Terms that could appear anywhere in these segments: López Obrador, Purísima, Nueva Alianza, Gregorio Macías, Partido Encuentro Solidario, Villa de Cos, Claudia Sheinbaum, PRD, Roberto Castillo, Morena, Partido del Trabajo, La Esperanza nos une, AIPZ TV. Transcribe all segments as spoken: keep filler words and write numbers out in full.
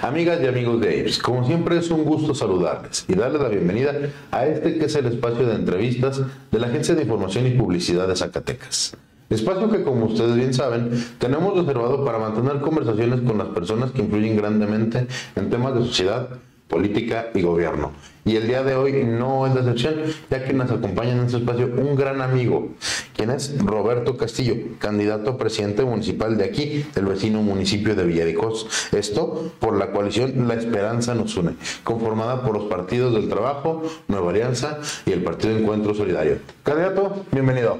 Amigas y amigos de A I P Z, como siempre es un gusto saludarles y darles la bienvenida a este que es el espacio de entrevistas de la Agencia de Información y Publicidad de Zacatecas. Espacio que, como ustedes bien saben, tenemos reservado para mantener conversaciones con las personas que influyen grandemente en temas de sociedad, política y gobierno. Y el día de hoy no es la excepción, ya que nos acompaña en este espacio un gran amigo, quien es Roberto Castillo, candidato a presidente municipal de aquí, del vecino municipio de Villa de Cos. Esto por la coalición La Esperanza nos une, conformada por los partidos del Trabajo, Nueva Alianza y el Partido Encuentro Solidario. Candidato, bienvenido.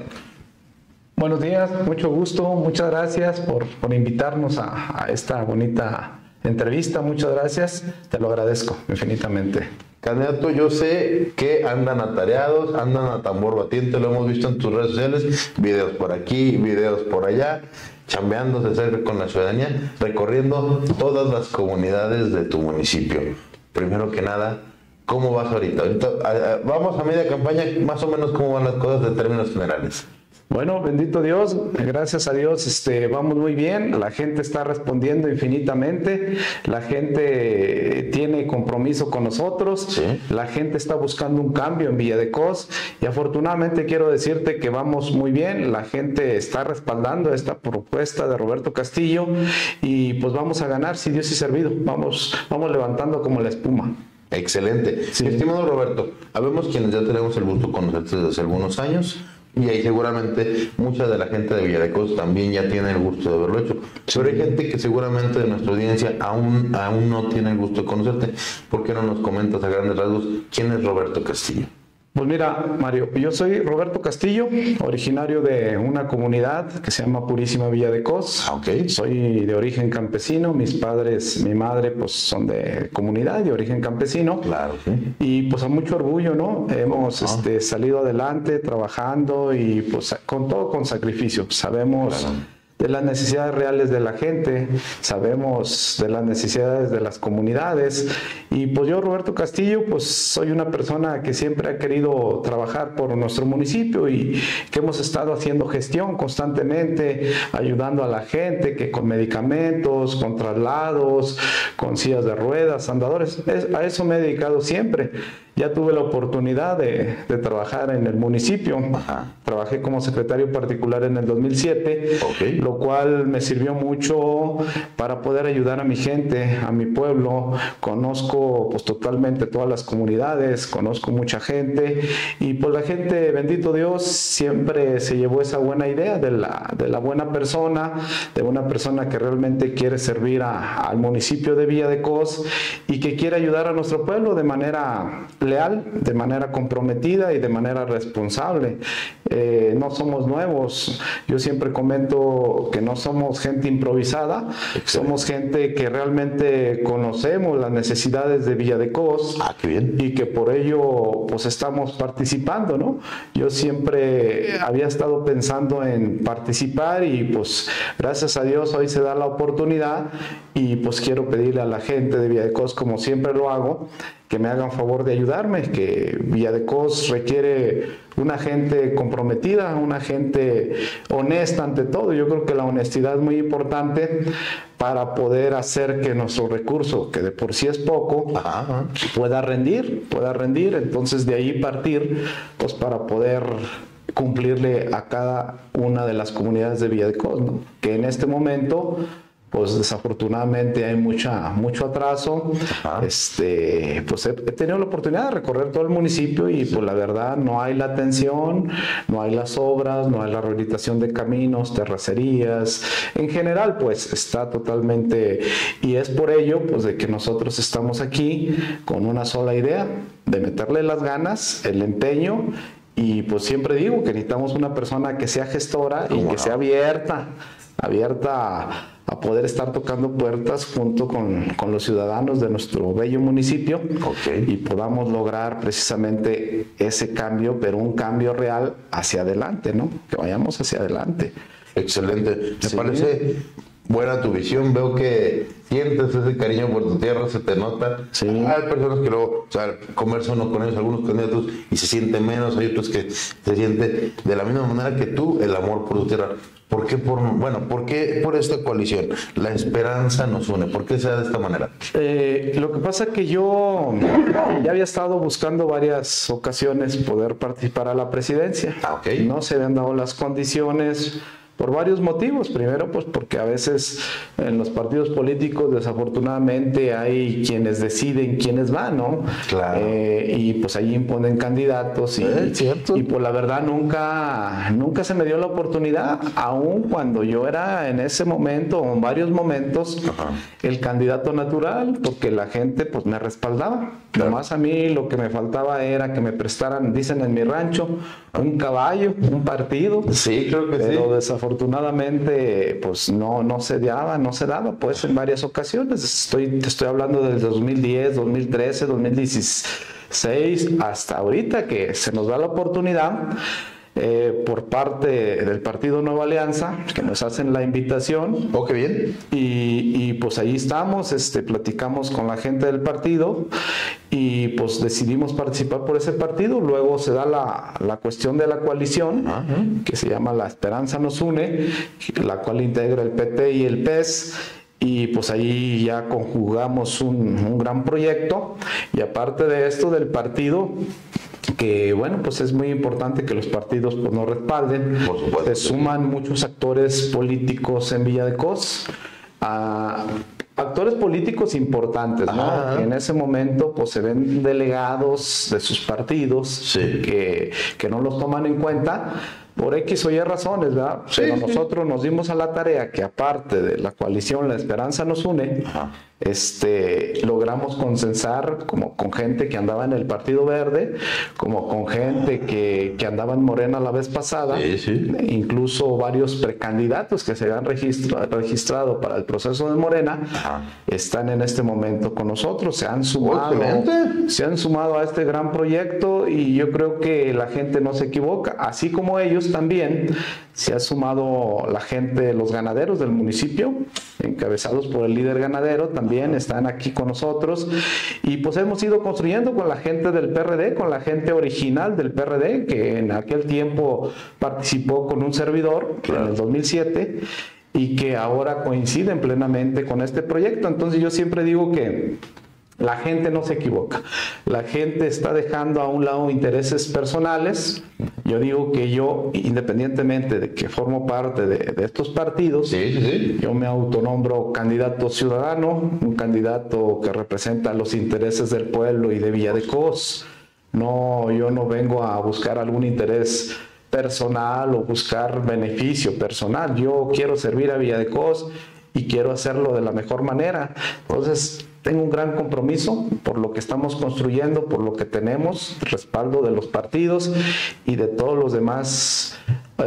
Buenos días, mucho gusto, muchas gracias por, por invitarnos a, a esta bonita entrevista, muchas gracias, te lo agradezco infinitamente. Candidato, yo sé que andan atareados, andan a tambor batiente, lo hemos visto en tus redes sociales, videos por aquí, videos por allá, chambeándose cerca con la ciudadanía, recorriendo todas las comunidades de tu municipio. Primero que nada, ¿cómo vas ahorita? ahorita vamos a media campaña, más o menos cómo van las cosas en términos generales. Bueno, bendito Dios, gracias a Dios, este, vamos muy bien, la gente está respondiendo infinitamente, la gente tiene compromiso con nosotros, ¿sí? La gente está buscando un cambio en Villa de Cos y afortunadamente quiero decirte que vamos muy bien, la gente está respaldando esta propuesta de Roberto Castillo y pues vamos a ganar, si Dios y servido, vamos, vamos levantando como la espuma. Excelente. Sí. Estimado Roberto, sabemos quienes ya tenemos el gusto con nosotros desde hace algunos años, y ahí seguramente mucha de la gente de Villa de Cos también ya tiene el gusto de haberlo hecho. Pero hay gente que seguramente de nuestra audiencia aún, aún no tiene el gusto de conocerte. ¿Por qué no nos comentas a grandes rasgos quién es Roberto Castillo? Pues mira, Mario, yo soy Roberto Castillo, originario de una comunidad que se llama Purísima, Villa de Cos. Okay. Soy de origen campesino, mis padres, mi madre, pues son de comunidad de origen campesino. Claro. Sí. Y pues a mucho orgullo, ¿no? Hemos ah. este, salido adelante trabajando y pues con todo con sacrificio. Pues, sabemos... Claro. De las necesidades reales de la gente, sabemos de las necesidades de las comunidades y pues yo, Roberto Castillo, pues soy una persona que siempre ha querido trabajar por nuestro municipio y que hemos estado haciendo gestión constantemente, ayudando a la gente que con medicamentos, con traslados, con sillas de ruedas, andadores, es, a eso me he dedicado siempre. Ya tuve la oportunidad de, de trabajar en el municipio. Ajá. Trabajé como secretario particular en el dos mil siete, okay. Lo cual me sirvió mucho para poder ayudar a mi gente, a mi pueblo. Conozco pues totalmente todas las comunidades, conozco mucha gente y pues la gente, bendito Dios, siempre se llevó esa buena idea de la, de la buena persona, de una persona que realmente quiere servir a, al municipio de Villa de Cos y que quiere ayudar a nuestro pueblo de manera leal, de manera comprometida y de manera responsable. Eh, no somos nuevos, yo siempre comento que no somos gente improvisada. Excelente. Somos gente que realmente conocemos las necesidades de Villa de Cos. Ah, qué bien. Y que por ello pues estamos participando, ¿no? Yo siempre había estado pensando en participar y pues gracias a Dios hoy se da la oportunidad y pues quiero pedirle a la gente de Villa de Cos, como siempre lo hago, que me hagan favor de ayudarme, que Villa de Cos requiere una gente comprometida, una gente honesta ante todo. Yo creo que la honestidad es muy importante para poder hacer que nuestro recurso, que de por sí es poco, ajá, pueda rendir, pueda rendir. Entonces de ahí partir, pues para poder cumplirle a cada una de las comunidades de Villa de Cos, ¿no? Que en este momento... pues desafortunadamente hay mucha, mucho atraso. Ajá. Este, pues he, he tenido la oportunidad de recorrer todo el municipio y pues la verdad no hay la atención, no hay las obras, no hay la rehabilitación de caminos, terracerías, en general pues está totalmente, y es por ello pues de que nosotros estamos aquí con una sola idea, de meterle las ganas, el empeño y pues siempre digo que necesitamos una persona que sea gestora y wow. que sea abierta, abierta a poder estar tocando puertas junto con, con los ciudadanos de nuestro bello municipio, okay. y podamos lograr precisamente ese cambio, pero un cambio real hacia adelante, ¿no? Que vayamos hacia adelante. Excelente. Me sí. parece buena tu visión, veo que sientes ese cariño por tu tierra, se te nota. Sí. Hay personas que luego, o sea, conversan con ellos, algunos candidatos, y se sienten menos, hay otros que se sienten de la misma manera que tú, el amor por tu tierra. ¿Por qué por, bueno, ¿por qué por esta coalición? La esperanza nos une. ¿Por qué se da de esta manera? Eh, lo que pasa es que yo ya había estado buscando varias ocasiones poder participar a la presidencia. Ah, okay. No se habían dado las condiciones por varios motivos. Primero, pues porque a veces en los partidos políticos desafortunadamente hay quienes deciden quiénes van, ¿no? Claro. Eh, y pues ahí imponen candidatos. Y, ¿es cierto? Y pues la verdad nunca, nunca se me dio la oportunidad, aun cuando yo era en ese momento o en varios momentos Ajá. el candidato natural, porque la gente pues me respaldaba. Claro. Nomás a mí lo que me faltaba era que me prestaran, dicen en mi rancho, un caballo, un partido. Sí, creo que pero sí. Pero desafortunadamente pues no, no se daba, no se daba, pues en varias ocasiones. Estoy, te estoy hablando desde dos mil diez, dos mil trece, dos mil dieciséis, hasta ahorita que se nos da la oportunidad eh, por parte del partido Nueva Alianza, que nos hacen la invitación. Oh, qué bien. Y, y pues ahí estamos, este, platicamos con la gente del partido y pues decidimos participar por ese partido. Luego se da la, la cuestión de la coalición, uh-huh. que se llama La Esperanza nos une, la cual integra el P T y el P E S, y pues ahí ya conjugamos un, un gran proyecto. Y aparte de esto del partido, que bueno, pues es muy importante que los partidos pues, nos respalden. Por supuesto. Se suman muchos actores políticos en Villa de Cos, a actores políticos importantes, ¿no? Ajá. En ese momento pues se ven delegados de sus partidos sí. que, que no los toman en cuenta por X o Y razones, ¿verdad? Sí, pero nosotros sí. nos dimos a la tarea que aparte de la coalición La Esperanza nos une, Ajá. este logramos consensar como con gente que andaba en el Partido Verde, como con gente que, que andaba en Morena la vez pasada, sí, sí. incluso varios precandidatos que se habían registrado, registrado para el proceso de Morena, Ajá. están en este momento con nosotros, se han sumado, Obviamente. se han sumado a este gran proyecto, y yo creo que la gente no se equivoca, así como ellos también se ha sumado la gente, los ganaderos del municipio, encabezados por el líder ganadero, también están aquí con nosotros, y pues hemos ido construyendo con la gente del P R D, con la gente original del P R D, que en aquel tiempo participó con un servidor claro. en el dos mil siete, y que ahora coinciden plenamente con este proyecto. Entonces yo siempre digo que la gente no se equivoca. La gente está dejando a un lado intereses personales. Yo digo que yo, independientemente de que formo parte de, de estos partidos, sí, sí, sí. yo me autonombro candidato ciudadano, un candidato que representa los intereses del pueblo y de Villa de Cos. No, yo no vengo a buscar algún interés personal o buscar beneficio personal. Yo quiero servir a Villa de Cos y quiero hacerlo de la mejor manera. Entonces, tengo un gran compromiso por lo que estamos construyendo, por lo que tenemos, respaldo de los partidos y de todos los demás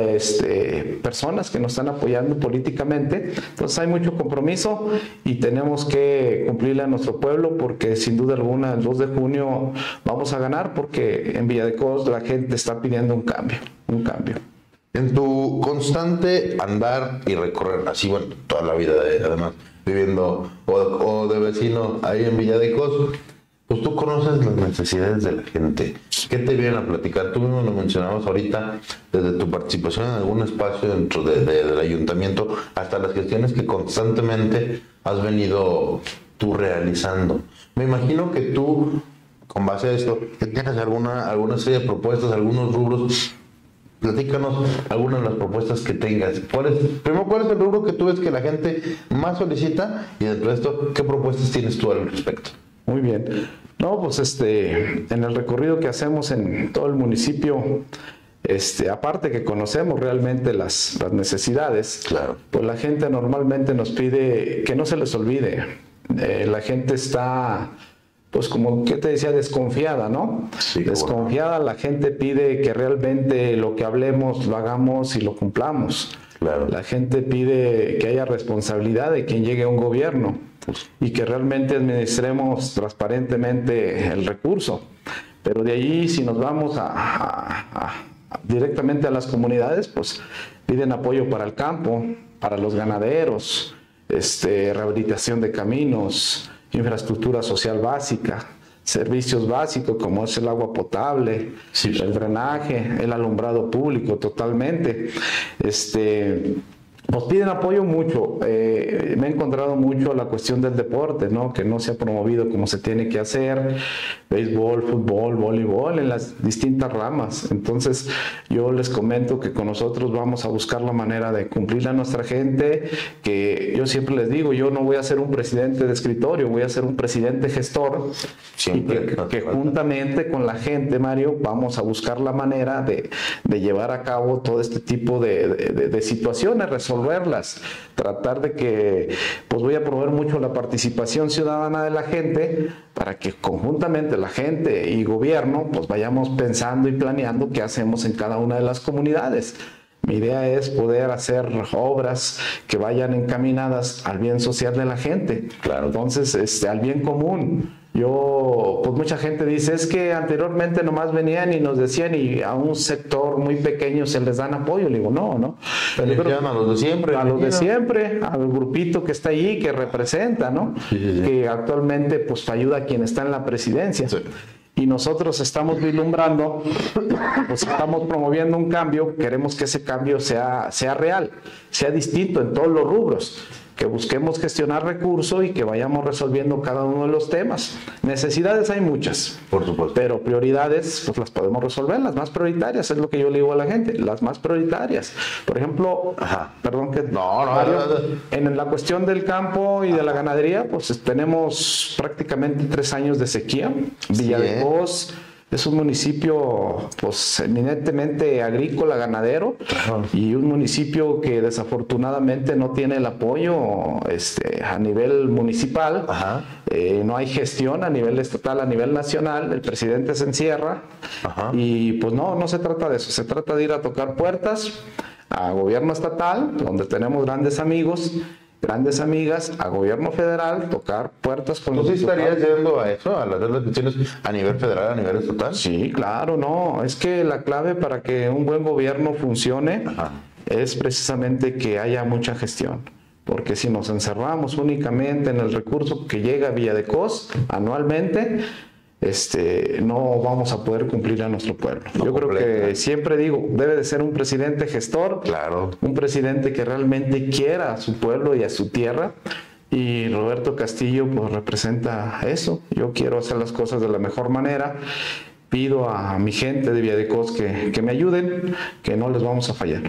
este, personas que nos están apoyando políticamente. Entonces hay mucho compromiso y tenemos que cumplirle a nuestro pueblo, porque sin duda alguna el dos de junio vamos a ganar, porque en Villa de Cos la gente está pidiendo un cambio, un cambio. En tu constante andar y recorrer, así bueno, toda la vida de, además, viviendo o, o de vecino ahí en Villa de Cos, pues tú conoces las necesidades de la gente. ¿Qué te vienen a platicar? Tú mismo lo mencionabas ahorita, desde tu participación en algún espacio dentro de, de, del ayuntamiento, hasta las gestiones que constantemente has venido tú realizando. Me imagino que tú, con base a esto, que tienes alguna, alguna serie de propuestas, algunos rubros. Platícanos algunas de las propuestas que tengas. ¿Cuál es, primero, cuál es el rubro que tú ves que la gente más solicita? Y dentro de esto, ¿qué propuestas tienes tú al respecto? Muy bien. No, pues este, en el recorrido que hacemos en todo el municipio, este, aparte que conocemos realmente las, las necesidades, claro. pues la gente normalmente nos pide que no se les olvide. Eh, la gente está... pues como que te decía, desconfiada, ¿no? Sí, desconfiada, bueno. La gente pide que realmente lo que hablemos lo hagamos y lo cumplamos. Claro. La gente pide que haya responsabilidad de quien llegue a un gobierno y que realmente administremos transparentemente el recurso. Pero de allí, si nos vamos a, a, a, directamente a las comunidades, pues piden apoyo para el campo, para los ganaderos, este, rehabilitación de caminos, infraestructura social básica, servicios básicos como es el agua potable, sí, el drenaje, el alumbrado público totalmente. Este... Nos piden apoyo mucho, eh, me he encontrado mucho la cuestión del deporte, ¿no? Que no se ha promovido como se tiene que hacer, béisbol, fútbol, voleibol, en las distintas ramas. Entonces yo les comento que con nosotros vamos a buscar la manera de cumplirle a nuestra gente, que yo siempre les digo, yo no voy a ser un presidente de escritorio, voy a ser un presidente gestor, siempre, y que, que juntamente con la gente, Mario, vamos a buscar la manera de, de llevar a cabo todo este tipo de, de, de, de situaciones, resolver verlas, tratar de que, pues voy a promover mucho la participación ciudadana de la gente para que conjuntamente la gente y gobierno, pues vayamos pensando y planeando qué hacemos en cada una de las comunidades. Mi idea es poder hacer obras que vayan encaminadas al bien social de la gente, claro, entonces este, al bien común. Yo, pues mucha gente dice, es que anteriormente nomás venían y nos decían y a un sector muy pequeño se les dan apoyo. Le digo, no, no. Pero yo creo que a los de siempre. A los de siempre, al grupito que está allí, que representa, ¿no? Sí, sí, sí. Que actualmente pues ayuda a quien está en la presidencia. Sí. Y nosotros estamos vislumbrando, pues estamos promoviendo un cambio, queremos que ese cambio sea, sea real, sea distinto en todos los rubros. Que busquemos gestionar recursos y que vayamos resolviendo cada uno de los temas. Necesidades hay muchas, por supuesto, pero prioridades pues las podemos resolver, las más prioritarias, es lo que yo le digo a la gente, las más prioritarias. Por ejemplo, ajá, perdón que no, no, Mario, no, no, no. en la cuestión del campo y ajá. de la ganadería, pues tenemos prácticamente tres años de sequía. Villa sí, de Cos es un municipio pues eminentemente agrícola, ganadero, claro, y un municipio que desafortunadamente no tiene el apoyo este, a nivel municipal, eh, no hay gestión a nivel estatal, a nivel nacional, el presidente se encierra. Ajá. Y pues no, no se trata de eso, se trata de ir a tocar puertas a gobierno estatal, donde tenemos grandes amigos, grandes amigas, a gobierno federal, tocar puertas con los diputados. ¿Tú sí estarías yendo a eso, a hacer las peticiones a nivel federal, a nivel estatal? Sí, claro, no. Es que la clave para que un buen gobierno funcione, ajá, es precisamente que haya mucha gestión. Porque si nos encerramos únicamente en el recurso que llega a Villa de Cos anualmente, este, no vamos a poder cumplir a nuestro pueblo. No Yo completa. creo que siempre digo, debe de ser un presidente gestor, claro, un presidente que realmente quiera a su pueblo y a su tierra, y Roberto Castillo pues representa eso. Yo quiero hacer las cosas de la mejor manera, pido a mi gente de Villa de Cos que, que me ayuden, que no les vamos a fallar.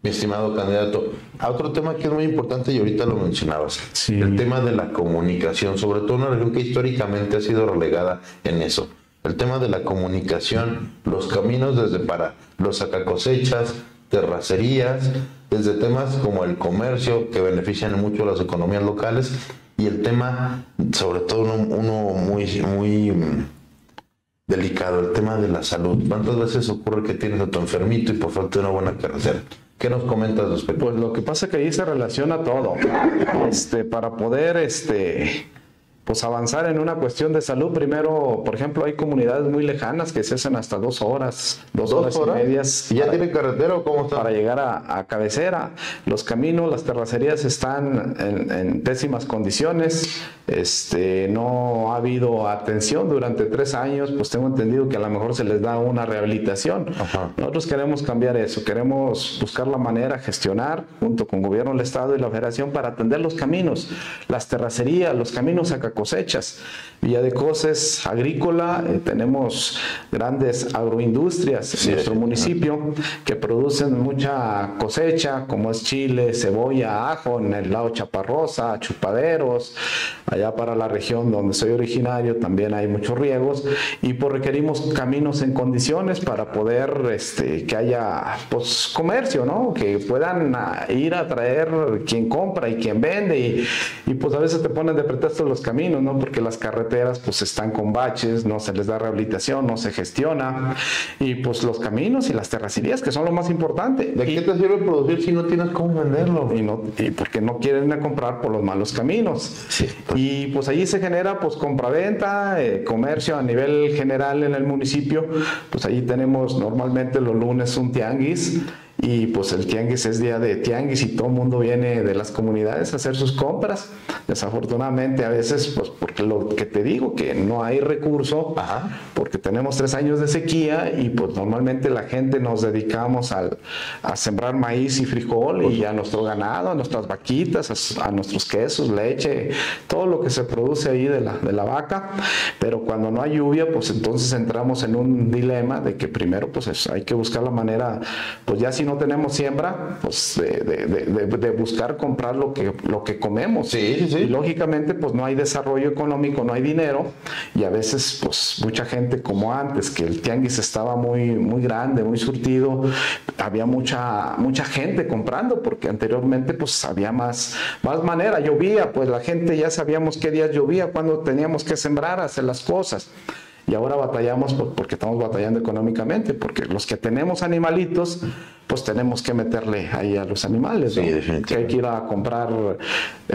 Mi estimado candidato, a otro tema que es muy importante y ahorita lo mencionabas, sí, el tema de la comunicación, sobre todo una región que históricamente ha sido relegada en eso. El tema de la comunicación, los caminos desde para los sacacosechas, terracerías, desde temas como el comercio que benefician mucho a las economías locales y el tema, sobre todo uno, uno muy... muy delicado, el tema de la salud. ¿Cuántas veces ocurre que tienes a tu enfermito y por falta de una buena carretera? ¿Qué nos comentas respecto? Pues lo que pasa es que ahí se relaciona todo. Este, para poder este, pues avanzar en una cuestión de salud, primero, por ejemplo, hay comunidades muy lejanas que se hacen hasta dos horas, dos, ¿Dos horas, horas y medias. ¿Y ya tienen carretera o cómo está? Para llegar a, a cabecera. Los caminos, las terracerías están en, en pésimas condiciones. Este, no ha habido atención durante tres años, pues tengo entendido que a lo mejor se les da una rehabilitación. Ajá. Nosotros queremos cambiar eso, queremos buscar la manera, gestionar junto con gobierno del estado y la federación para atender los caminos, las terracerías, los caminos sacacosechas. Villa de Cos es agrícola, eh, tenemos grandes agroindustrias sí, en nuestro sí, municipio sí. que producen mucha cosecha como es chile, cebolla, ajo, en el lado Chaparrosa, chupaderos. Allá para la región donde soy originario también hay muchos riegos y pues requerimos caminos en condiciones para poder este, que haya pues, comercio, ¿no? Que puedan a, ir a traer quien compra y quien vende y, y pues a veces te ponen de pretexto los caminos, ¿no? Porque las carreteras pues están con baches, no se les da rehabilitación, no se gestiona y pues los caminos y las terracerías que son lo más importante. ¿De qué te sirve producir si no tienes cómo venderlo? Y, no, y porque no quieren a comprar por los malos caminos. Sí. Pues. Y pues allí se genera pues compraventa, eh, comercio a nivel general en el municipio, pues allí tenemos normalmente los lunes un tianguis y pues el tianguis es día de tianguis y todo el mundo viene de las comunidades a hacer sus compras. Desafortunadamente a veces, pues porque lo que te digo, que no hay recurso, Ajá. porque tenemos tres años de sequía y pues normalmente la gente nos dedicamos al, a sembrar maíz y frijol pues, y a nuestro ganado, a nuestras vaquitas, a, a nuestros quesos, leche, todo lo que se produce ahí de la, de la vaca. Pero cuando no hay lluvia, pues entonces entramos en un dilema de que primero pues es, hay que buscar la manera, pues ya si no tenemos siembra, pues de, de, de, de buscar comprar lo que, lo que comemos. Sí, sí. Y lógicamente pues no hay desarrollo económico, no hay dinero, y a veces pues mucha gente como antes, que el tianguis estaba muy, muy grande, muy surtido, había mucha, mucha gente comprando, porque anteriormente pues había más, más manera, llovía, pues la gente ya sabíamos qué días llovía, cuando teníamos que sembrar, hacer las cosas. Y ahora batallamos porque estamos batallando económicamente, porque los que tenemos animalitos, pues tenemos que meterle ahí a los animales, ¿no? Sí, definitivamente. Hay que ir a comprar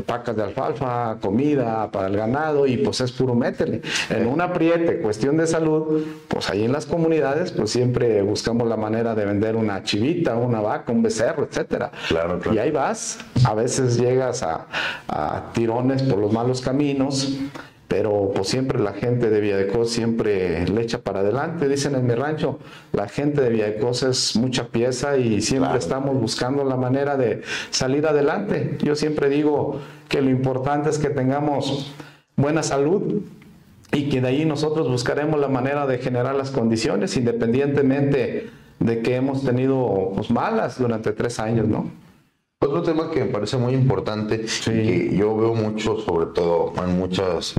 pacas de alfalfa, comida para el ganado, y pues es puro métele. En un apriete, cuestión de salud, pues ahí en las comunidades, pues siempre buscamos la manera de vender una chivita, una vaca, un becerro, etcétera. Claro, claro. Y ahí vas, a veces llegas a, a tirones por los malos caminos, pero pues siempre la gente de Villa de Cos siempre le echa para adelante. Dicen en mi rancho, la gente de Villa de Cos es mucha pieza y siempre claro. estamos buscando la manera de salir adelante. Yo siempre digo que lo importante es que tengamos buena salud y que de ahí nosotros buscaremos la manera de generar las condiciones, independientemente de que hemos tenido pues, malas durante tres años, ¿no? Otro tema que me parece muy importante, sí. que yo veo mucho, sobre todo en muchas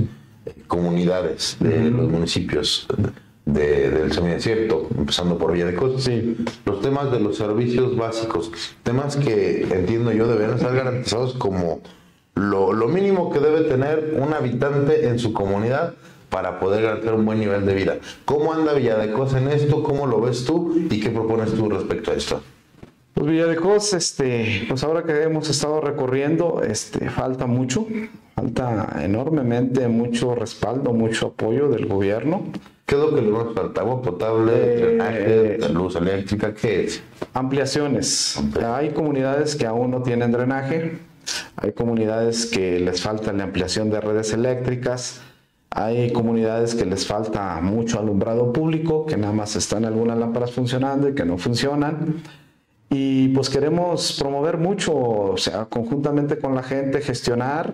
comunidades de mm. los municipios de, del semidesierto, empezando por Villa de Cos, sí. los temas de los servicios básicos, temas que entiendo yo deberían estar garantizados como lo, lo mínimo que debe tener un habitante en su comunidad para poder garantizar un buen nivel de vida. ¿Cómo anda Villa de Cos en esto? ¿Cómo lo ves tú? ¿Y qué propones tú respecto a esto? Pues Villa de Cos, este, pues ahora que hemos estado recorriendo, este, falta mucho, falta enormemente mucho respaldo, mucho apoyo del gobierno. ¿Qué es lo que le falta? ¿Agua potable, eh, drenaje, luz eléctrica? ¿Qué es? Ampliaciones. Okay. Hay comunidades que aún no tienen drenaje, hay comunidades que les falta la ampliación de redes eléctricas, hay comunidades que les falta mucho alumbrado público, que nada más están algunas lámparas funcionando y que no funcionan. Y pues queremos promover mucho, o sea, conjuntamente con la gente, gestionar.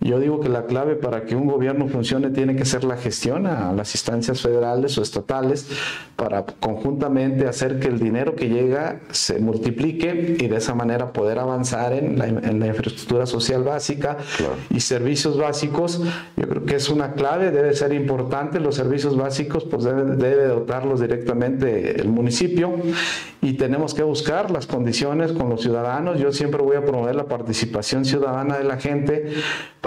Yo digo que la clave para que un gobierno funcione tiene que ser la gestión a las instancias federales o estatales para conjuntamente hacer que el dinero que llega se multiplique y de esa manera poder avanzar en la, en la infraestructura social básica claro. y servicios básicos. Yo creo que es una clave, debe ser importante. Los servicios básicos pues debe, debe dotarlos directamente el municipio y tenemos que buscar las condiciones con los ciudadanos. Yo siempre voy a promover la participación ciudadana de la gente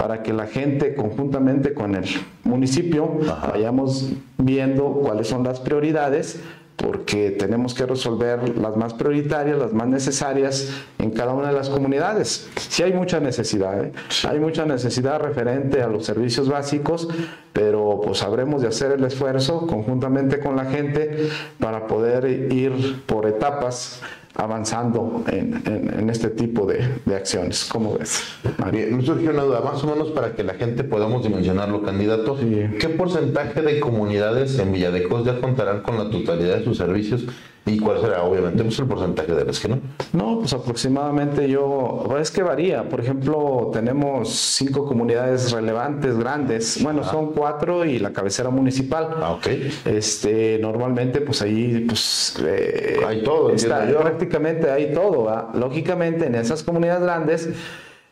para que la gente conjuntamente con el municipio Ajá. vayamos viendo cuáles son las prioridades, porque tenemos que resolver las más prioritarias, las más necesarias en cada una de las comunidades. Sí hay mucha necesidad, ¿eh? Hay mucha necesidad referente a los servicios básicos, pero pues habremos de hacer el esfuerzo conjuntamente con la gente para poder ir por etapas avanzando en, en, en este tipo de, de acciones. ¿Cómo ves? Bien, me surgió una duda, más o menos para que la gente podamos dimensionarlo, candidato. Sí. ¿Qué porcentaje de comunidades en Villa de Cos ya contarán con la totalidad de sus servicios? ¿Y cuál será, obviamente, pues el porcentaje de las que no? No, pues aproximadamente yo... Es que varía. Por ejemplo, tenemos cinco comunidades relevantes, grandes. Bueno, ah. son cuatro y la cabecera municipal. Ah, ok. Este, normalmente, pues ahí... Pues, eh, hay todo. Está, yo. Prácticamente hay todo, ¿verdad? Lógicamente, en esas comunidades grandes...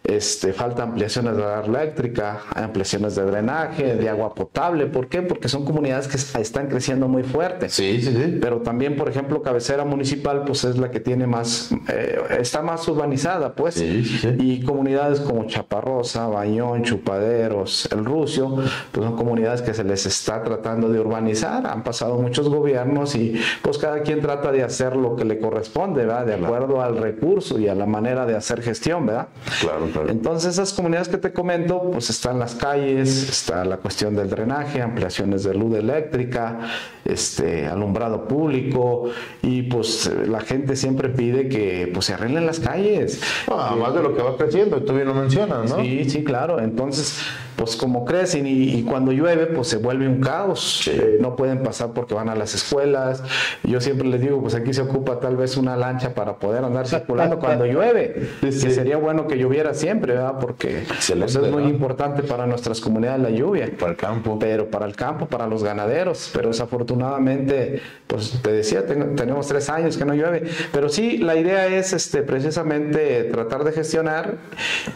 Este, falta ampliaciones de la eléctrica, ampliaciones de drenaje, de agua potable. ¿Por qué? Porque son comunidades que están creciendo muy fuerte. Sí, sí, sí. Pero también, por ejemplo, cabecera municipal, pues es la que tiene más, eh, está más urbanizada, pues. Sí, sí, sí. Y comunidades como Chaparrosa, Bañón, Chupaderos, El Rucio, pues son comunidades que se les está tratando de urbanizar. Han pasado muchos gobiernos y pues cada quien trata de hacer lo que le corresponde, ¿verdad? De acuerdo al recurso y a la manera de hacer gestión, ¿verdad? Claro. Entonces esas comunidades que te comento, pues están las calles, está la cuestión del drenaje, ampliaciones de luz eléctrica, este, alumbrado público, y pues la gente siempre pide que pues se arreglen las calles. Ah, más de lo que va creciendo, tú bien lo mencionas, ¿no? Sí, sí, claro. Entonces, pues como crecen y, y cuando llueve, pues se vuelve un caos. Sí. Eh, no pueden pasar porque van a las escuelas. Yo siempre les digo, pues aquí se ocupa tal vez una lancha para poder andar circulando cuando llueve. Sí, sí. Que sería bueno que lloviera siempre, ¿verdad? Porque pues, es muy importante para nuestras comunidades la lluvia. Para el campo. Pero para el campo, para los ganaderos. Pero desafortunadamente, pues te decía, tengo, tenemos tres años que no llueve. Pero sí, la idea es este, precisamente tratar de gestionar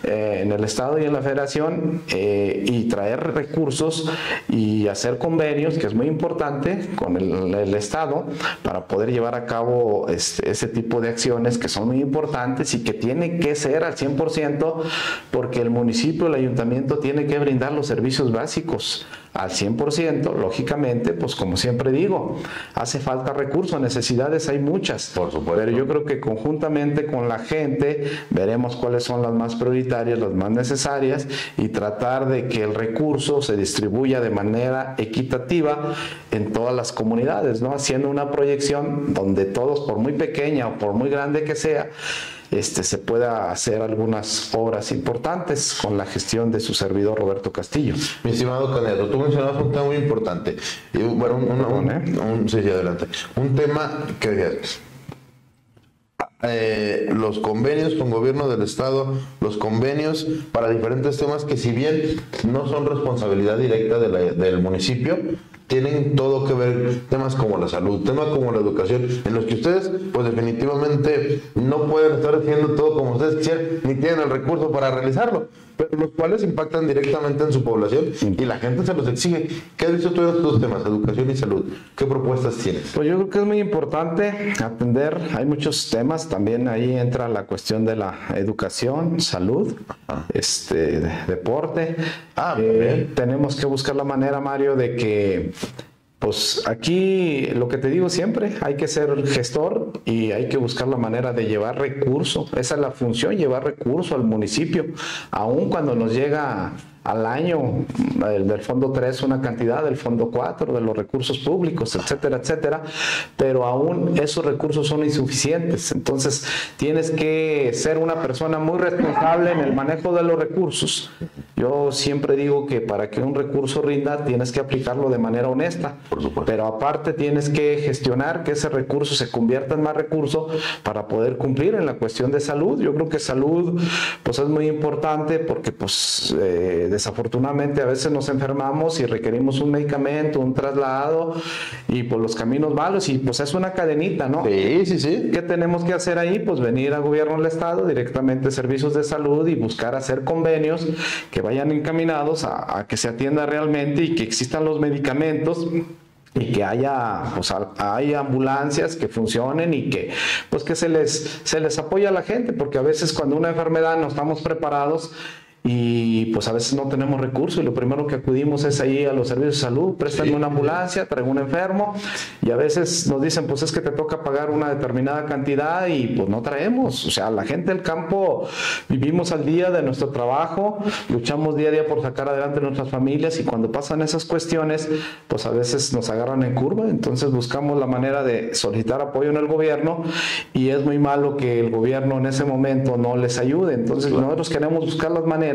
eh, en el Estado y en la Federación eh, y traer recursos y hacer convenios, que es muy importante, con el, el Estado para poder llevar a cabo este, ese tipo de acciones que son muy importantes y que tiene que ser al cien por ciento, porque el municipio, el ayuntamiento tiene que brindar los servicios básicos al cien por ciento, lógicamente, pues como siempre digo, hace falta recursos, necesidades hay muchas, por supuesto, pero yo creo que conjuntamente con la gente veremos cuáles son las más prioritarias, las más necesarias, y tratar de que el recurso se distribuya de manera equitativa en todas las comunidades, ¿no? Haciendo una proyección donde todos, por muy pequeña o por muy grande que sea, Este, se pueda hacer algunas obras importantes con la gestión de su servidor Roberto Castillo. Mi estimado Canedo, tú mencionabas un tema muy importante. Y, bueno, un, un, un, un, un, sí, adelante. Un tema que eh, los convenios con gobierno del Estado, los convenios para diferentes temas que si bien no son responsabilidad directa de la, del municipio, tienen todo que ver, temas como la salud, temas como la educación, en los que ustedes pues definitivamente no pueden estar haciendo todo como ustedes quisieran, ni tienen el recurso para realizarlo, pero los cuales impactan directamente en su población y la gente se los exige. ¿Qué has visto tú en estos temas, educación y salud? ¿Qué propuestas tienes? Pues yo creo que es muy importante atender, hay muchos temas, también ahí entra la cuestión de la educación, salud, ah. este, deporte. Ah, eh, tenemos que buscar la manera, Mario, de que pues aquí lo que te digo siempre, hay que ser gestor y hay que buscar la manera de llevar recursos. Esa es la función, llevar recursos al municipio, aun cuando nos llega al año del fondo tres una cantidad, del fondo cuatro, de los recursos públicos, etcétera, etcétera, pero aún esos recursos son insuficientes. Entonces tienes que ser una persona muy responsable en el manejo de los recursos. Yo siempre digo que para que un recurso rinda tienes que aplicarlo de manera honesta, por supuesto, pero aparte tienes que gestionar que ese recurso se convierta en más recurso para poder cumplir en la cuestión de salud. Yo creo que salud pues es muy importante porque pues eh, desafortunadamente a veces nos enfermamos y requerimos un medicamento, un traslado y por los caminos malos y pues es una cadenita, ¿no? Sí, sí, sí. ¿Qué tenemos que hacer ahí? Pues venir al gobierno del Estado, directamente servicios de salud y buscar hacer convenios que vayan encaminados a, a que se atienda realmente y que existan los medicamentos y que haya, pues, haya ambulancias que funcionen y que pues que se les, se les apoye a la gente, porque a veces cuando una enfermedad no estamos preparados y pues a veces no tenemos recursos y lo primero que acudimos es ahí a los servicios de salud, préstame sí. una ambulancia, traigo un enfermo, y a veces nos dicen pues es que te toca pagar una determinada cantidad y pues no traemos. O sea, la gente del campo vivimos al día de nuestro trabajo, luchamos día a día por sacar adelante nuestras familias y cuando pasan esas cuestiones pues a veces nos agarran en curva. Entonces buscamos la manera de solicitar apoyo en el gobierno y es muy malo que el gobierno en ese momento no les ayude. Entonces claro, nosotros queremos buscar las maneras.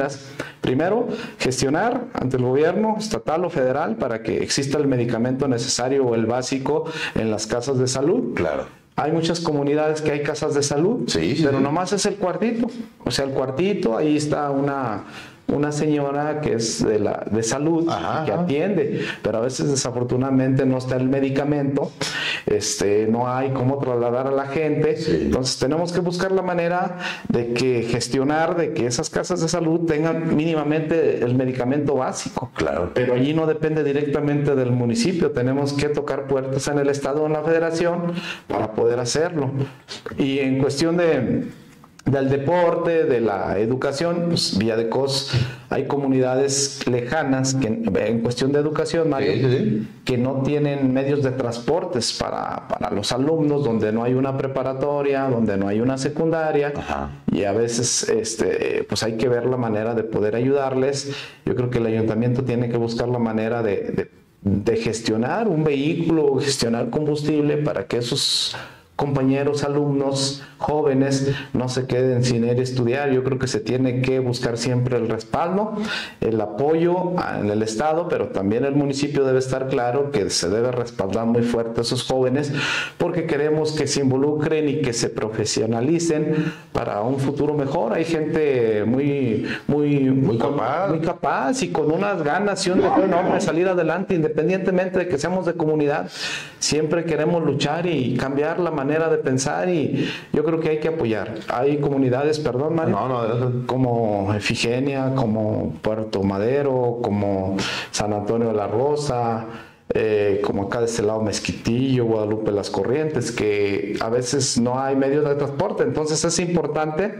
Primero, gestionar ante el gobierno estatal o federal para que exista el medicamento necesario o el básico en las casas de salud. Claro. Hay muchas comunidades que hay casas de salud, sí, sí, pero sí. nomás es el cuartito. O sea, el cuartito, ahí está una... una señora que es de, la, de salud, ajá, que atiende, pero a veces desafortunadamente no está el medicamento, este, no hay cómo trasladar a la gente, sí. Entonces tenemos que buscar la manera de que gestionar, de que esas casas de salud tengan mínimamente el medicamento básico, claro, pero allí no depende directamente del municipio, tenemos que tocar puertas en el Estado o en la Federación para poder hacerlo. Y en cuestión de del deporte, de la educación, pues Villa de Cos, hay comunidades lejanas que en cuestión de educación, Mario, sí, sí, que no tienen medios de transportes para, para los alumnos, donde no hay una preparatoria, donde no hay una secundaria. Ajá. Y a veces este, pues hay que ver la manera de poder ayudarles. Yo creo que el ayuntamiento tiene que buscar la manera de, de, de gestionar un vehículo, gestionar combustible para que esos compañeros, alumnos, jóvenes, no se queden sin ir a estudiar. Yo creo que se tiene que buscar siempre el respaldo, el apoyo en el Estado, pero también el municipio debe estar claro que se debe respaldar muy fuerte a esos jóvenes, porque queremos que se involucren y que se profesionalicen para un futuro mejor. Hay gente muy, muy, muy, capaz. Con, muy capaz y con unas ganas y un deseo enorme de salir adelante, independientemente de que seamos de comunidad. Siempre queremos luchar y cambiar la manera de pensar, y yo creo que hay que apoyar. Hay comunidades, perdón, Mario, no, no, como Efigenia, como Puerto Madero, como San Antonio de la Rosa, eh, como acá de ese lado Mezquitillo, Guadalupe Las Corrientes, que a veces no hay medios de transporte. Entonces es importante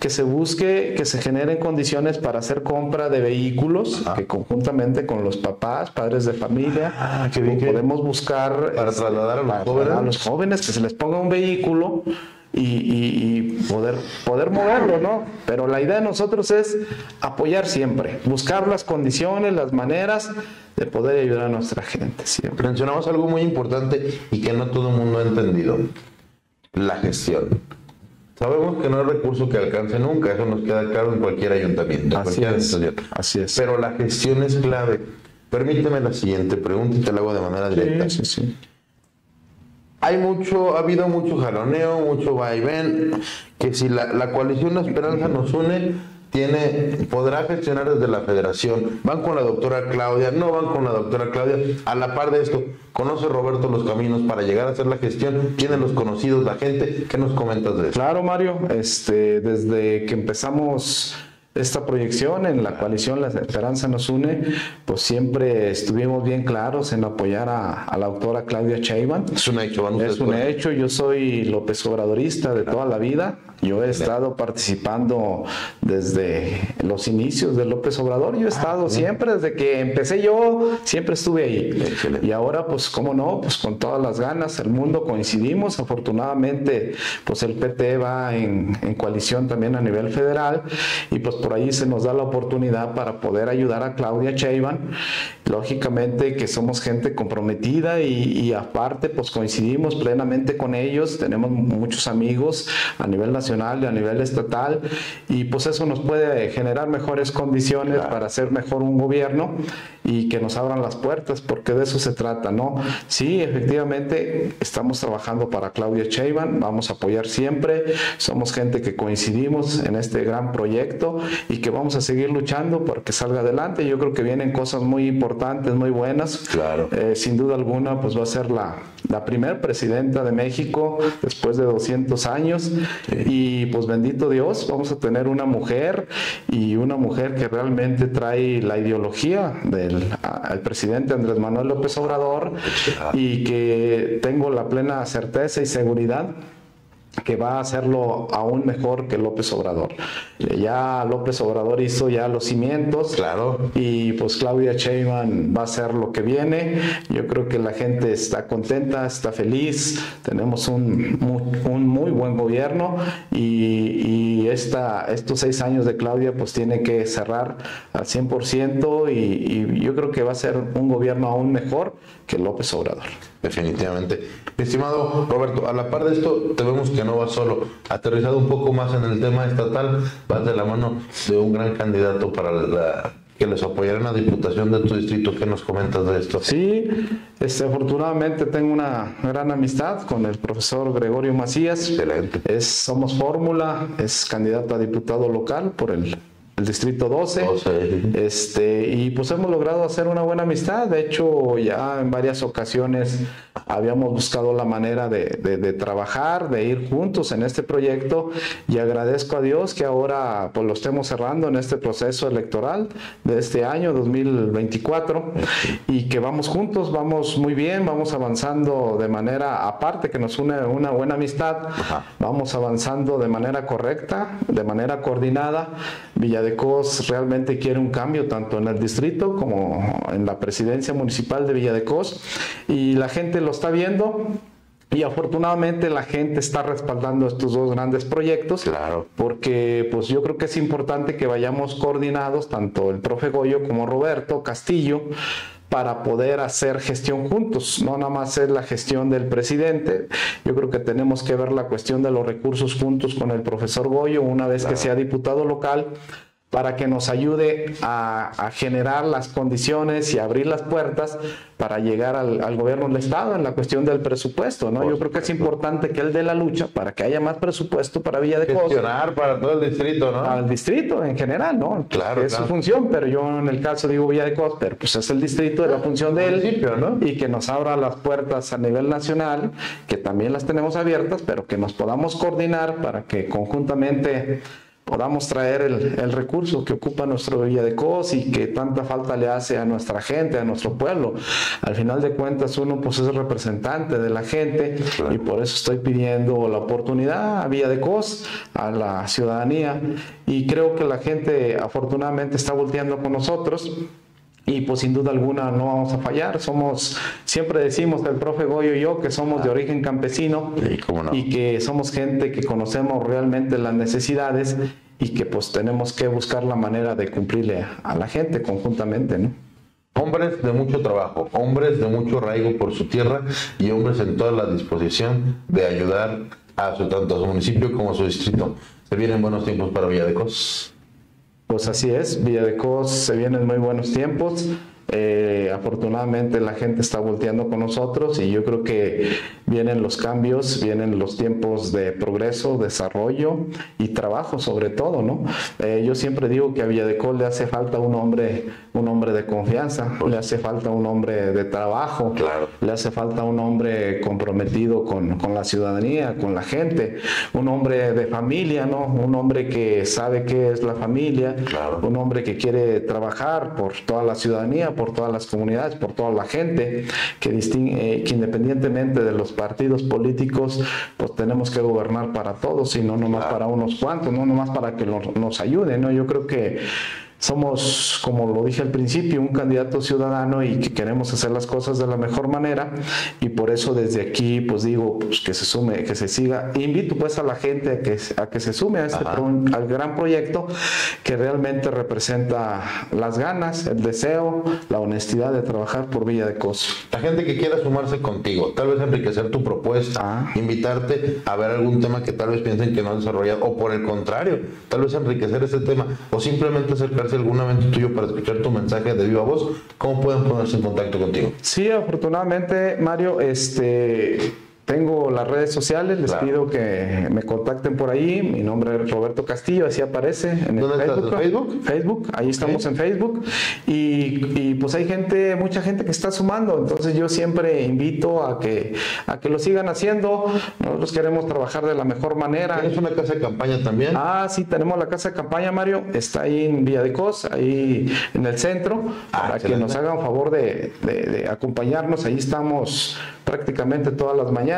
que se busque, que se generen condiciones para hacer compra de vehículos, ah, que conjuntamente con los papás, padres de familia, ah, qué bien, podemos qué... buscar para trasladar a los, para jóvenes. a los jóvenes, que se les ponga un vehículo y, y, y poder, poder moverlo, ¿no? Pero la idea de nosotros es apoyar siempre, buscar las condiciones, las maneras de poder ayudar a nuestra gente siempre. Mencionamos algo muy importante y que no todo el mundo ha entendido: la gestión. Sabemos que no hay recurso que alcance nunca, eso nos queda claro en cualquier ayuntamiento. Así cualquier es, ayuntamiento. Así es. Pero la gestión es clave. Permíteme la siguiente pregunta y te la hago de manera directa. Sí, sí, sí. Hay mucho, ha habido mucho jaloneo, mucho va y ven, que si la, la coalición La Esperanza nos une, tiene, podrá gestionar desde la federación. Van con la doctora Claudia, no van con la doctora Claudia. A la par de esto, ¿conoce Roberto los caminos para llegar a hacer la gestión? ¿Tienen los conocidos, la gente? ¿Qué nos comentas de eso? Claro, Mario, este, desde que empezamos esta proyección en la coalición La Esperanza nos une, pues siempre estuvimos bien claros en apoyar a, a la autora Claudia Sheinbaum. Es un hecho, vamos es un hecho. Yo soy López Obradorista de toda la vida. Yo he estado participando desde los inicios de López Obrador. Yo he estado ah, siempre, desde que empecé yo, siempre estuve ahí. Excelente. Y ahora, pues, cómo no, pues con todas las ganas, el mundo coincidimos. Afortunadamente, pues el P T va en, en coalición también a nivel federal, y pues por ahí se nos da la oportunidad para poder ayudar a Claudia Sheinbaum. Lógicamente que somos gente comprometida y, y aparte pues coincidimos plenamente con ellos. Tenemos muchos amigos a nivel nacional y a nivel estatal, y pues eso nos puede generar mejores condiciones, claro, para hacer mejor un gobierno y que nos abran las puertas, porque de eso se trata, ¿no? Sí, efectivamente estamos trabajando para Claudia Sheinbaum, vamos a apoyar siempre, somos gente que coincidimos en este gran proyecto y que vamos a seguir luchando porque salga adelante. Yo creo que vienen cosas muy importantes, muy buenas. Claro. Eh, sin duda alguna, pues va a ser la, la primer presidenta de México después de doscientos años. Sí. Y pues bendito Dios, vamos a tener una mujer, y una mujer que realmente trae la ideología del a, al presidente Andrés Manuel López Obrador, y que tengo la plena certeza y seguridad que va a hacerlo aún mejor que López Obrador. Ya López Obrador hizo ya los cimientos, claro, y pues Claudia Sheinbaum va a hacer lo que viene. Yo creo que la gente está contenta, está feliz, tenemos un muy, un muy buen gobierno, y, y esta, estos seis años de Claudia pues tiene que cerrar al cien por ciento, y, y yo creo que va a ser un gobierno aún mejor que López Obrador. Definitivamente. Estimado Roberto, a la par de esto, te vemos que no vas solo. Aterrizado un poco más en el tema estatal, vas de la mano de un gran candidato para la, que les apoyará en la diputación de tu distrito. ¿Qué nos comentas de esto? Sí, este, afortunadamente tengo una gran amistad con el profesor Gregorio Macías. Excelente. Es, somos fórmula, es candidato a diputado local por el el distrito doce, oh, sí. este, y pues hemos logrado hacer una buena amistad. De hecho, ya en varias ocasiones habíamos buscado la manera de, de, de trabajar, de ir juntos en este proyecto, y agradezco a Dios que ahora pues, lo estemos cerrando en este proceso electoral de este año dos mil veinticuatro, y que vamos juntos, vamos muy bien, vamos avanzando de manera, aparte que nos une una buena amistad, Ajá. vamos avanzando de manera correcta, de manera coordinada. Villa de Cos realmente quiere un cambio tanto en el distrito como en la presidencia municipal de Villa de Cos, y la gente lo está viendo. Y afortunadamente la gente está respaldando estos dos grandes proyectos, claro, porque pues yo creo que es importante que vayamos coordinados, tanto el profe Goyo como Roberto Castillo, para poder hacer gestión juntos. No nada más es la gestión del presidente. Yo creo que tenemos que ver la cuestión de los recursos juntos con el profesor Goyo, una vez claro. que sea diputado local, para que nos ayude a, a generar las condiciones y abrir las puertas para llegar al, al gobierno del Estado en la cuestión del presupuesto, ¿no? Yo creo que es importante que él dé la lucha para que haya más presupuesto para Villa de Cos. Gestionar para todo el distrito, ¿no? Al distrito en general, ¿no? Claro, es claro. su función, pero yo en el caso digo Villa de Cos, pero pues es el distrito, es la función de él, ¿no? Y que nos abra las puertas a nivel nacional, que también las tenemos abiertas, pero que nos podamos coordinar para que conjuntamente podamos traer el, el recurso que ocupa nuestro Villa de Cos y que tanta falta le hace a nuestra gente, a nuestro pueblo. Al final de cuentas uno pues es representante de la gente, claro. y por eso estoy pidiendo la oportunidad a Villa de Cos, a la ciudadanía, y creo que la gente afortunadamente está volteando con nosotros. Y pues sin duda alguna no vamos a fallar. Somos, siempre decimos el profe Goyo y yo que somos de origen campesino, sí, cómo no. y que somos gente que conocemos realmente las necesidades y que pues tenemos que buscar la manera de cumplirle a la gente conjuntamente, ¿no? Hombres de mucho trabajo, hombres de mucho arraigo por su tierra y hombres en toda la disposición de ayudar a su, tanto a su municipio como a su distrito. Se vienen buenos tiempos para Villa de Cos. Pues así es, Villa de Cos se vienen muy buenos tiempos. Eh, afortunadamente la gente está volteando con nosotros y yo creo que vienen los cambios, vienen los tiempos de progreso, desarrollo y trabajo sobre todo, ¿no? Eh, yo siempre digo que a Villa de Cos le hace falta un hombre, un hombre de confianza, le hace falta un hombre de trabajo, claro. le hace falta un hombre comprometido con, con la ciudadanía, con la gente, un hombre de familia, ¿no? Un hombre que sabe qué es la familia, claro. un hombre que quiere trabajar por toda la ciudadanía, por todas las comunidades, por toda la gente, que, distingue, eh, que independientemente de los partidos políticos, pues tenemos que gobernar para todos y no nomás claro. para unos cuantos, no nomás para que nos, nos ayuden, ¿no? Yo creo que somos, como lo dije al principio, un candidato ciudadano y que queremos hacer las cosas de la mejor manera, y por eso desde aquí pues digo pues, que se sume, que se siga, invito pues a la gente a que, a que se sume a este pro, al gran proyecto que realmente representa las ganas, el deseo, la honestidad de trabajar por Villa de Cos. La gente que quiera sumarse contigo, tal vez enriquecer tu propuesta, Ajá. invitarte a ver algún tema que tal vez piensen que no han desarrollado, o por el contrario, tal vez enriquecer ese tema, o simplemente acercarse algún evento tuyo para escuchar tu mensaje de viva voz, ¿cómo pueden ponerse en contacto contigo? Sí, afortunadamente, Mario, este, tengo las redes sociales, les claro. pido que me contacten por ahí. Mi nombre es Roberto Castillo, así aparece en el Facebook. ¿En Facebook? Facebook, ahí okay. estamos en Facebook. Y, y pues hay gente, mucha gente que está sumando, entonces yo siempre invito a que, a que lo sigan haciendo. Nosotros queremos trabajar de la mejor manera. ¿Tienes una casa de campaña también? Ah, sí, tenemos la casa de campaña, Mario. Está ahí en Villa de Cos, ahí en el centro, ah, para excelente. Que nos hagan favor de, de, de acompañarnos. Ahí estamos prácticamente todas las mañanas.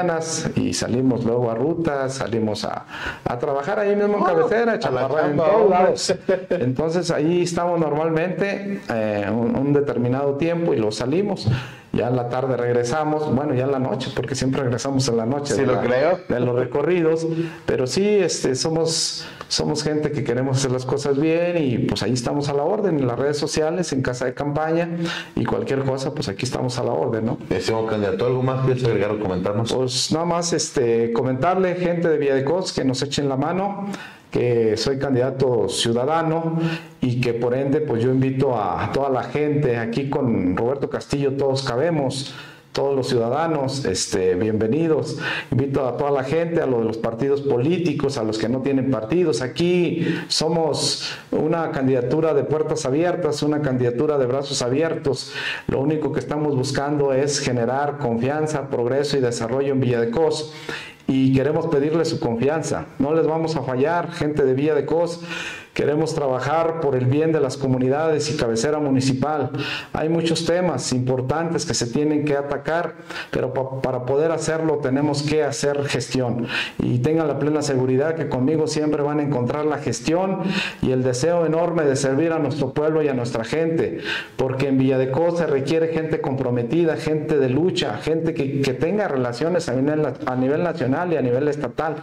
Y salimos luego a rutas, salimos a, a trabajar ahí mismo en oh, cabecera, a chaparra, en todos lados. Entonces ahí estamos normalmente eh, un, un determinado tiempo y lo salimos. Ya en la tarde regresamos, bueno, ya en la noche, porque siempre regresamos en la noche. Sí, de, lo la, creo. de los recorridos, pero sí, este, somos, somos gente que queremos hacer las cosas bien y pues ahí estamos a la orden, en las redes sociales, en casa de campaña y cualquier cosa, pues aquí estamos a la orden, ¿no? Señor candidato, ¿algo más quieres agregar o comentarnos? Pues nada más este, comentarle, gente de Villa de Cos, que nos echen la mano, que soy candidato ciudadano y que por ende pues yo invito a toda la gente. Aquí con Roberto Castillo todos cabemos, todos los ciudadanos, este, bienvenidos. Invito a toda la gente, a lo de los partidos políticos, a los que no tienen partidos. Aquí somos una candidatura de puertas abiertas, una candidatura de brazos abiertos. Lo único que estamos buscando es generar confianza, progreso y desarrollo en Villa de Cos. Y queremos pedirle su confianza. No les vamos a fallar, gente de Villa de Cos. Queremos trabajar por el bien de las comunidades y cabecera municipal. Hay muchos temas importantes que se tienen que atacar, pero pa para poder hacerlo tenemos que hacer gestión. Y tengan la plena seguridad que conmigo siempre van a encontrar la gestión y el deseo enorme de servir a nuestro pueblo y a nuestra gente. Porque en Villa de Cos se requiere gente comprometida, gente de lucha, gente que, que tenga relaciones a nivel, a nivel nacional y a nivel estatal.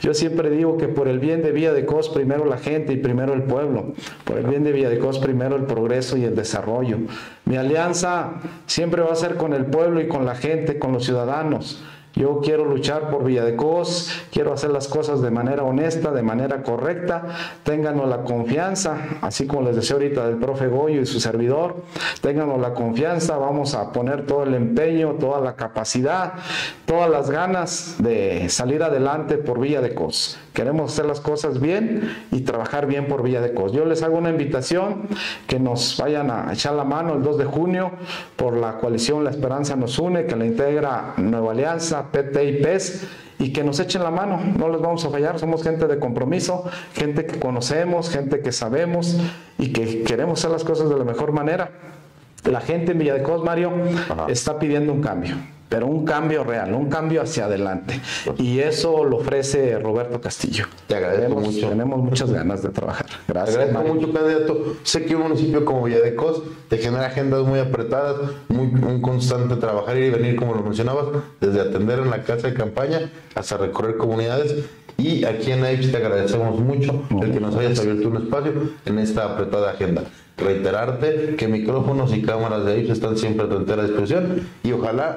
Yo siempre digo que por el bien de Villa de Cos primero la gente y primero Primero el pueblo, por el bien de Villa de Cos, primero el progreso y el desarrollo. Mi alianza siempre va a ser con el pueblo y con la gente, con los ciudadanos. Yo quiero luchar por Villa de Cos, quiero hacer las cosas de manera honesta, de manera correcta. Ténganos la confianza, así como les decía ahorita del profe Goyo y su servidor. Ténganos la confianza, vamos a poner todo el empeño, toda la capacidad, todas las ganas de salir adelante por Villa de Cos. Queremos hacer las cosas bien y trabajar bien por Villa de Cos. Yo les hago una invitación que nos vayan a echar la mano el dos de junio por la coalición La Esperanza nos une, que la integra Nueva Alianza, P T y P E S, y que nos echen la mano. No les vamos a fallar, somos gente de compromiso, gente que conocemos, gente que sabemos y que queremos hacer las cosas de la mejor manera. La gente en Villa de Cos, Mario, Ajá. está pidiendo un cambio. Pero un cambio real, un cambio hacia adelante. Y eso lo ofrece Roberto Castillo. Te agradezco tenemos, mucho. Tenemos muchas ganas de trabajar. Gracias. Te agradezco Mario. mucho, candidato. Sé que un municipio como Villa de Cos te genera agendas muy apretadas, muy, un constante trabajar y venir, como lo mencionabas, desde atender en la casa de campaña hasta recorrer comunidades. Y aquí en A I P Z te agradecemos mucho no, el que nos hayas abierto un espacio en esta apretada agenda. Reiterarte que micrófonos y cámaras de A I P Z están siempre a tu entera disposición y ojalá.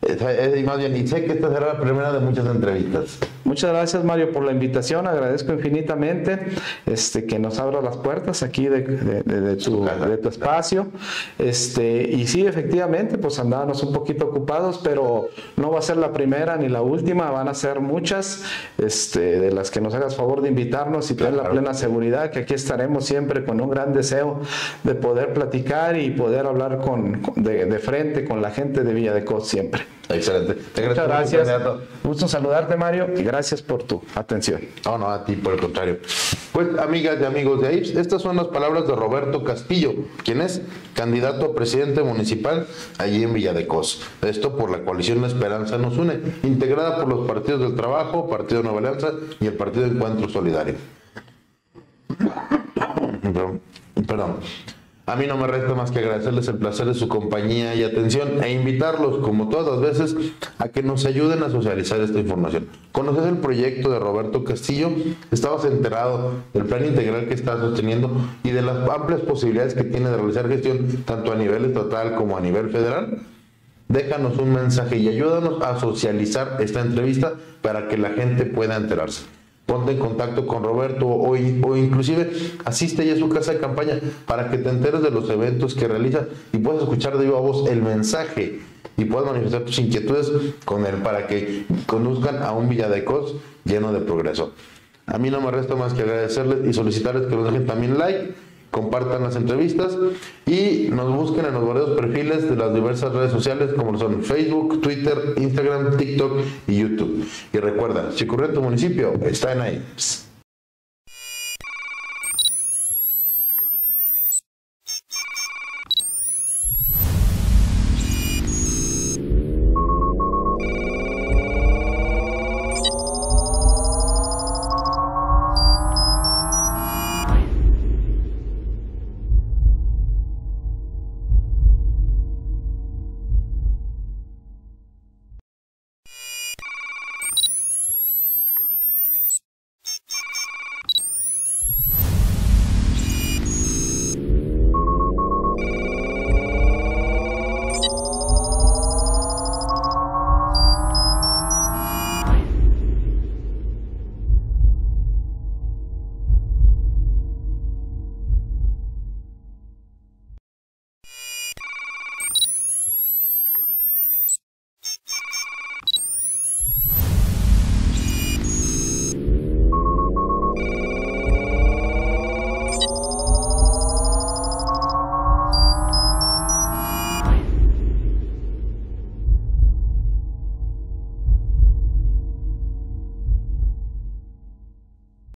Y sé que esta será la primera de muchas entrevistas. Muchas gracias, Mario, por la invitación. Agradezco infinitamente este, que nos abra las puertas aquí de, de, de, de, tu, de tu espacio. Este, y sí, efectivamente, pues andábamos un poquito ocupados, pero no va a ser la primera ni la última. Van a ser muchas este, de las que nos hagas favor de invitarnos y tener claro. la plena seguridad que aquí estaremos siempre con un gran deseo de poder platicar y poder hablar con, de, de frente con la gente de Villa de Cos siempre. Excelente. Te Muchas gracias. Gusto saludarte, Mario, y gracias por tu atención. No, oh, no, a ti por el contrario. Pues, amigas y amigos de A I P Z, estas son las palabras de Roberto Castillo, quien es candidato a presidente municipal allí en Villa de Cos. Esto por la coalición La Esperanza nos une, integrada por los partidos del Trabajo, Partido Nueva Alianza y el Partido Encuentro Solidario. Perdón. Perdón. A mí no me resta más que agradecerles el placer de su compañía y atención e invitarlos, como todas las veces, a que nos ayuden a socializar esta información. ¿Conoces el proyecto de Roberto Castillo? ¿Estabas enterado del plan integral que está sosteniendo y de las amplias posibilidades que tiene de realizar gestión tanto a nivel estatal como a nivel federal? Déjanos un mensaje y ayúdanos a socializar esta entrevista para que la gente pueda enterarse. Ponte en contacto con Roberto o, o inclusive asiste ya a su casa de campaña para que te enteres de los eventos que realiza y puedas escuchar de viva voz el mensaje y puedas manifestar tus inquietudes con él para que conduzcan a un Villa de Cos lleno de progreso. A mí no me resta más que agradecerles y solicitarles que nos dejen también like, compartan las entrevistas y nos busquen en los varios perfiles de las diversas redes sociales como son Facebook, Twitter, Instagram, TikTok y YouTube. Y recuerda, si ocurre en tu municipio, está en ahí.